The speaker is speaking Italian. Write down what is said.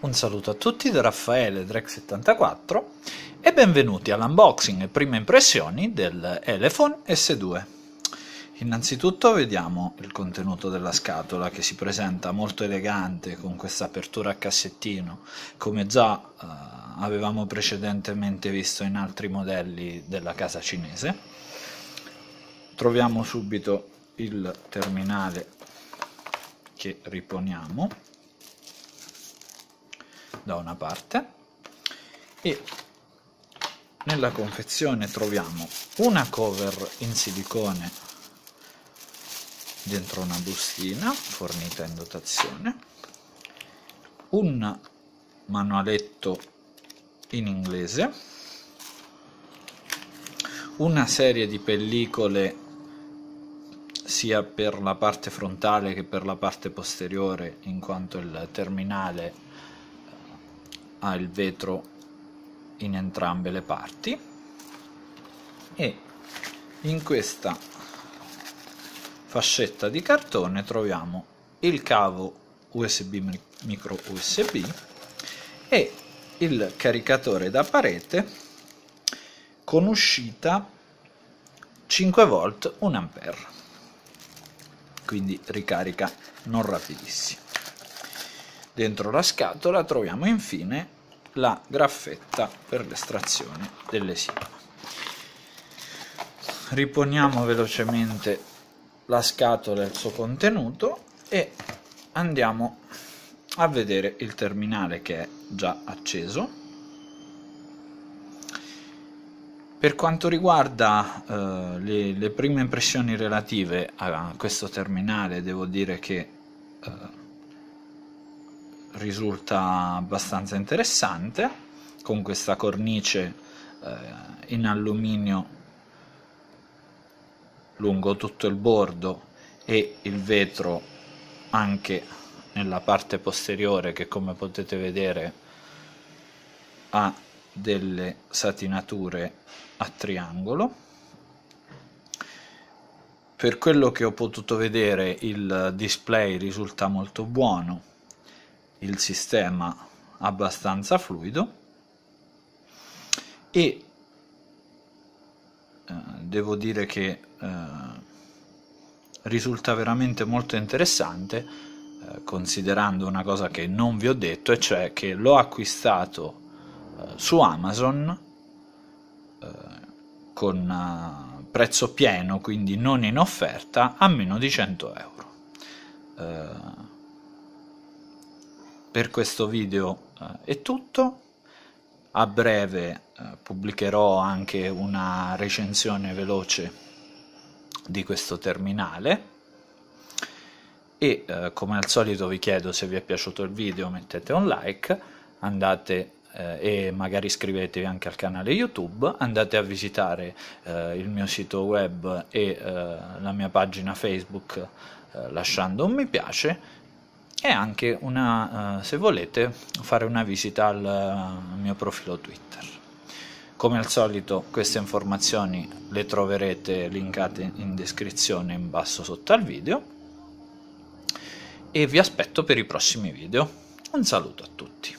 Un saluto a tutti da Raffaele Drex74 e benvenuti all'unboxing e prime impressioni del Elephone S2. Innanzitutto vediamo il contenuto della scatola, che si presenta molto elegante con questa apertura a cassettino, come già avevamo precedentemente visto in altri modelli della casa cinese. Troviamo subito il terminale che riponiamo da una parte, e nella confezione troviamo una cover in silicone dentro una bustina fornita in dotazione, un manualetto in inglese, una serie di pellicole sia per la parte frontale che per la parte posteriore, in quanto il terminale ha il vetro in entrambe le parti, e in questa fascetta di cartone troviamo il cavo USB micro USB e il caricatore da parete con uscita 5V 1A, quindi ricarica non rapidissima. Dentro la scatola troviamo infine la graffetta per l'estrazione delle SIM. Riponiamo velocemente la scatola e il suo contenuto e andiamo a vedere il terminale, che è già acceso. Per quanto riguarda le prime impressioni relative a questo terminale, devo dire che risulta abbastanza interessante, con questa cornice in alluminio lungo tutto il bordo e il vetro anche nella parte posteriore, che come potete vedere ha delle satinature a triangolo. Per quello che ho potuto vedere, il display risulta molto buono, il sistema abbastanza fluido, e devo dire che risulta veramente molto interessante, considerando una cosa che non vi ho detto, e cioè che l'ho acquistato su Amazon con prezzo pieno, quindi non in offerta, a meno di 100 euro. Per questo video è tutto. A breve pubblicherò anche una recensione veloce di questo terminale e come al solito vi chiedo: se vi è piaciuto il video mettete un like, andate e magari iscrivetevi anche al canale YouTube, andate a visitare il mio sito web e la mia pagina Facebook lasciando un mi piace, e anche se volete fare una visita al mio profilo Twitter. Come al solito queste informazioni le troverete linkate in descrizione in basso sotto al video, e vi aspetto per i prossimi video. Un saluto a tutti.